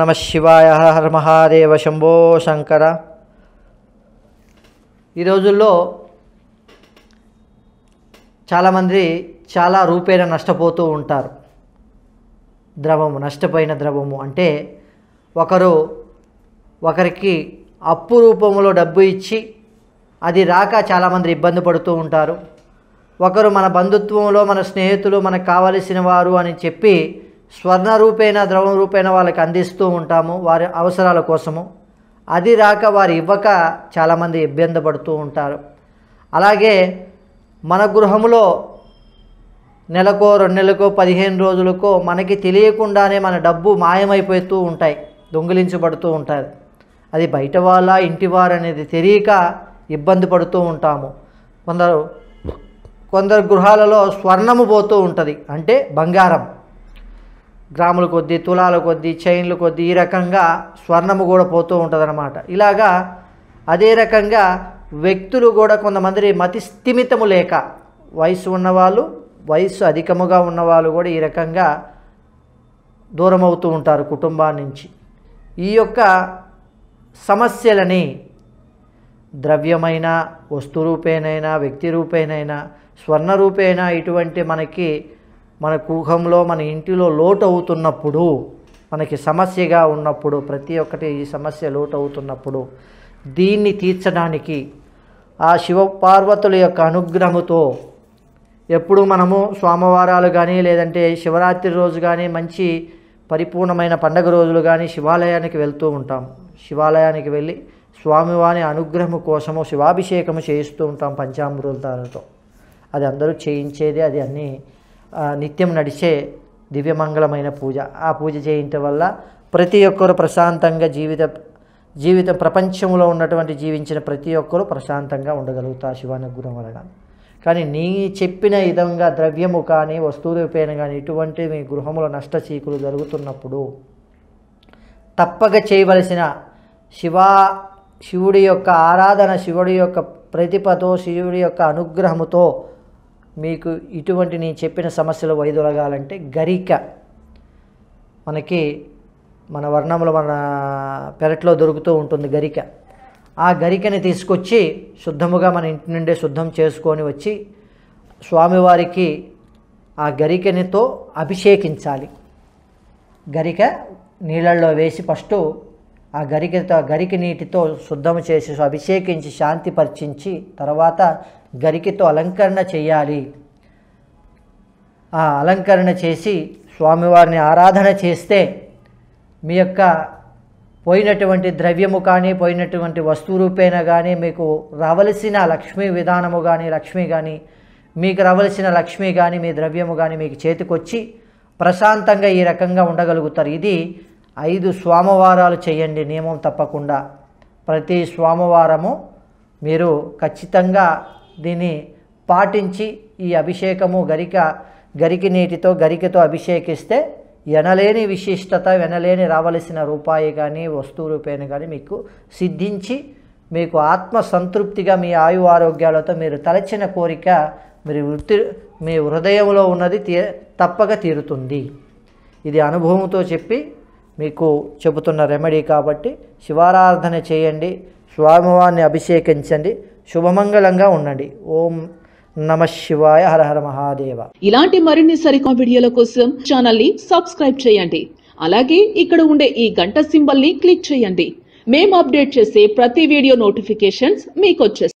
नमः शिवाय हर महादेव शंभो शंकर। ఈ రోజుల్లో చాలామంది చాలా రూపేణ నష్టపోతూ ఉంటారు. ద్రవము, నష్టపోయిన ద్రవము అంటే ఒకరికి అప్పు రూపంలో డబ్బు ఇచ్చి అది రాక చాలామంది ఇబ్బంది పడుతూ ఉంటారు. ఒకరు మన బంధుత్వంలో మన స్నేహితులు మనకు కావలసిన వారు అని చెప్పి స్వర్ణ రూపేణ ద్రవం రూపేణ వాళ్ళకి అందిస్తూ ఉంటాము వారి అవసరాల కోసము. అది రాక వారు ఇవ్వక చాలామంది ఇబ్బంది పడుతూ ఉంటారు. అలాగే మన గృహంలో నెలకో 2 నెలలకో 15 రోజులకో మనకి తెలియకుండానే మన డబ్బు మాయమైపోతూ ఉంటాయి, దొంగిలించబడుతూ ఉంటాయి. అది బయట వాళ్ళ ఇంటివారు అనేది తెలియక ఇబ్బంది పడుతూ ఉంటాము. కొందరు గృహాలలో స్వర్ణము పోతూ ఉంటుంది, అంటే బంగారం గ్రాముల కొద్దీ, తులాల కొద్దీ, చైన్ల కొద్దీ ఈ రకంగా స్వర్ణము కూడా పోతూ ఉంటుంది అన్నమాట. ఇలాగా అదే రకంగా వ్యక్తులు కూడా కొంతమంది మతి స్థిమితము లేక వయసు ఉన్నవాళ్ళు, వయసు అధికముగా ఉన్నవాళ్ళు కూడా ఈ రకంగా దూరం అవుతూ ఉంటారు కుటుంబాన్ని నుంచి. ఈ యొక్క సమస్యలని ద్రవ్యమైన వస్తు రూపేణైనా, వ్యక్తి రూపేణైనా, స్వర్ణ రూపేణా ఇటువంటి మనకి మన గృహంలో మన ఇంటిలో లోటు అవుతున్నప్పుడు, మనకి సమస్యగా ఉన్నప్పుడు, ప్రతి ఒక్కటి ఈ సమస్య లోటు అవుతున్నప్పుడు దీన్ని తీర్చడానికి ఆ శివపార్వతుల యొక్క అనుగ్రహంతో ఎప్పుడు మనము సోమవారాలు కానీ లేదంటే శివరాత్రి రోజు కానీ మంచి పరిపూర్ణమైన పండగ రోజులు కానీ శివాలయానికి వెళ్తూ ఉంటాం. శివాలయానికి వెళ్ళి స్వామివారి అనుగ్రహము కోసము శివాభిషేకము చేయిస్తూ ఉంటాం పంచామృతాలతో. అది అందరూ చేయించేది, అది అన్నీ నిత్యం నడిచే దివ్యమంగళమైన పూజ. ఆ పూజ చేయటం వల్ల ప్రతి ఒక్కరు ప్రశాంతంగా జీవితం ప్రపంచంలో ఉన్నటువంటి జీవించిన ప్రతి ఒక్కరు ప్రశాంతంగా ఉండగలుగుతారు శివానుగ్రహం వలన. కానీ నీ చెప్పిన విధంగా ద్రవ్యము కానీ వస్తువు రూపేణ కానీ ఇటువంటి మీ గృహములో నష్టచీకులు జరుగుతున్నప్పుడు తప్పక చేయవలసిన శివుడి యొక్క ఆరాధన, శివుడి యొక్క ప్రతిపతో, శివుడి యొక్క అనుగ్రహముతో మీకు ఇటువంటి నేను చెప్పిన సమస్యలు వైదొలగాలంటే గరిక, మనకి మన వర్ణంలో మన పెరట్లో దొరుకుతూ ఉంటుంది గరిక. ఆ గరికని తీసుకొచ్చి శుద్ధముగా మన ఇంటి నుండే శుద్ధం చేసుకొని వచ్చి స్వామివారికి ఆ గరికనితో అభిషేకించాలి. గరిక నీళ్ళల్లో వేసి ఫస్ట్ ఆ గరిక నీటితో శుద్ధం చేసి అభిషేకించి శాంతి పరిచించి తర్వాత గరికతో అలంకరణ చేయాలి. ఆ అలంకరణ చేసి స్వామివారిని ఆరాధన చేస్తే మీ యొక్క పోయినటువంటి ద్రవ్యము కానీ పోయినటువంటి వస్తువు రూపేణ కానీ మీకు రావలసిన లక్ష్మీ విధానము కానీ మీకు రావలసిన లక్ష్మి కానీ మీ ద్రవ్యము కానీ మీకు చేతికొచ్చి ప్రశాంతంగా ఈ రకంగా ఉండగలుగుతారు. ఇది 5 సోమవారాలు చేయండి నియమం తప్పకుండా. ప్రతి సోమవారము మీరు ఖచ్చితంగా దీన్ని పాటించి ఈ అభిషేకము గరికతో అభిషేకిస్తే ఎనలేని విశిష్టత, ఎనలేని రావలసిన రూపాయి కానీ వస్తువు రూపేణ కానీ మీకు సిద్ధించి మీకు ఆత్మసంతృప్తిగా మీ ఆయు ఆరోగ్యాలతో మీరు తలచిన కోరిక మీ హృదయంలో ఉన్నది తప్పక తీరుతుంది. ఇది అనుభవంతో చెప్పి మీకు చెబుతున్న రెమెడీ కాబట్టి శివారాధన చేయండి, స్వామివారిని అభిషేకించండి, శుభమంగళంగా ఉండండి. ఓం నమః శివాయ హర హర మహాదేవ. ఇలాంటి మరిన్ని సరికొత్త వీడియోల కోసం ఛానల్ ని సబ్స్క్రైబ్ చేయండి. అలాగే ఇక్కడ ఉండే ఈ గంట సింబల్ ని క్లిక్ చేయండి. మేము అప్డేట్ చేసే ప్రతి వీడియో నోటిఫికేషన్స్ మీకు వచ్చేస్తాయి.